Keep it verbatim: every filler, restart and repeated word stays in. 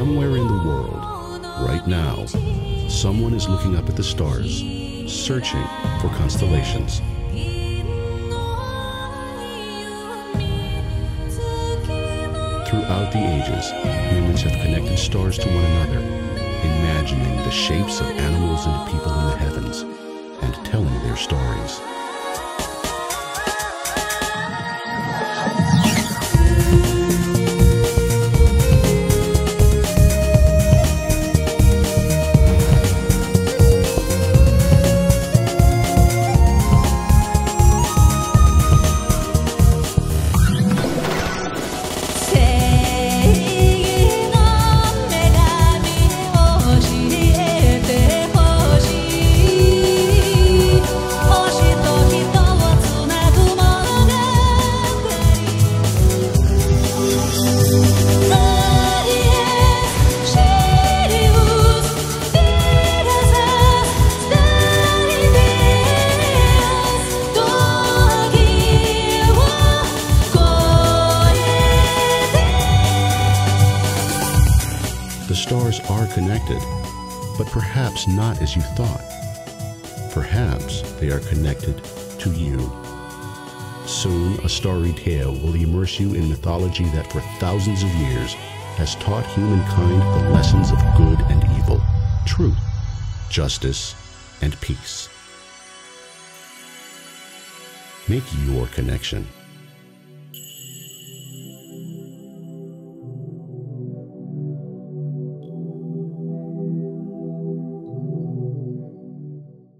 Somewhere in the world, right now, someone is looking up at the stars, searching for constellations. Throughout the ages, humans have connected stars to one another, imagining the shapes of animals and people in the heavens, and telling their stories. The stars are connected, but perhaps not as you thought. Perhaps they are connected to you. Soon, A Starry Tale will immerse you in mythology that for thousands of years has taught humankind the lessons of good and evil, truth, justice, and peace. Make your connection.